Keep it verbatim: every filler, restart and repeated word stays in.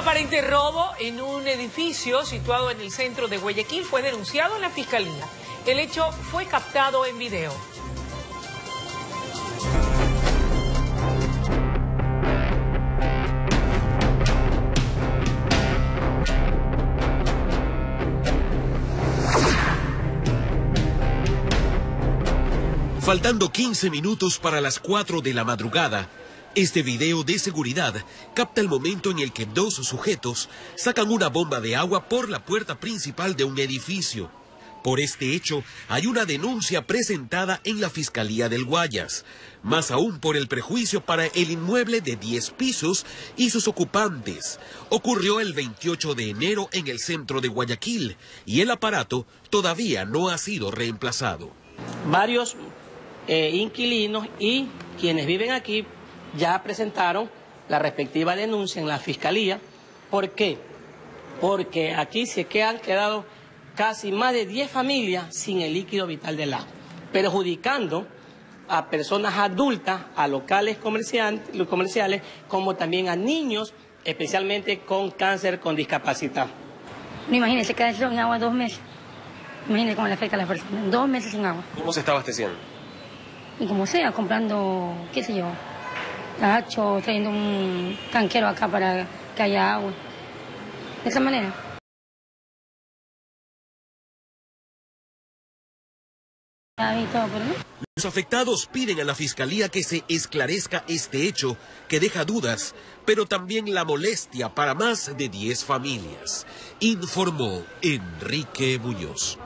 aparente robo en un edificio situado en el centro de Guayaquil fue denunciado en la Fiscalía. El hecho fue captado en video. Faltando quince minutos para las cuatro de la madrugada, este video de seguridad capta el momento en el que dos sujetos sacan una bomba de agua por la puerta principal de un edificio. Por este hecho, hay una denuncia presentada en la Fiscalía del Guayas, más aún por el perjuicio para el inmueble de diez pisos y sus ocupantes. Ocurrió el veintiocho de enero en el centro de Guayaquil y el aparato todavía no ha sido reemplazado. Varios Eh, inquilinos y quienes viven aquí ya presentaron la respectiva denuncia en la Fiscalía. ¿Por qué? Porque aquí se que han quedado casi más de diez familias sin el líquido vital del agua, perjudicando a personas adultas, a locales comerciales, como también a niños, especialmente con cáncer, con discapacidad. No, imagínense, quedarse sin agua dos meses. Imagínense cómo le afecta a las personas, dos meses sin agua. ¿Cómo se está abasteciendo? Y como sea, comprando, qué sé yo, tachos, trayendo un tanquero acá para que haya agua. De esa manera. Los afectados piden a la Fiscalía que se esclarezca este hecho, que deja dudas, pero también la molestia para más de diez familias. Informó Enrique Muñoz.